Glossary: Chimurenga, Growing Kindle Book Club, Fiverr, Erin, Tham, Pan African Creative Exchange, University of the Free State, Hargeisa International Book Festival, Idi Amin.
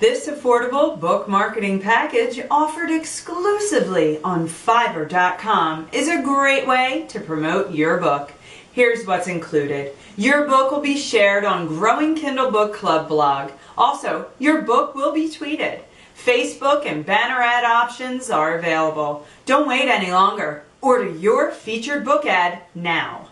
This affordable book marketing package, offered exclusively on Fiverr.com, is a great way to promote your book. Here's what's included. Your book will be shared on Growing Kindle Book Club blog. Also, your book will be tweeted. Facebook and banner ad options are available. Don't wait any longer. Order your featured book ad now.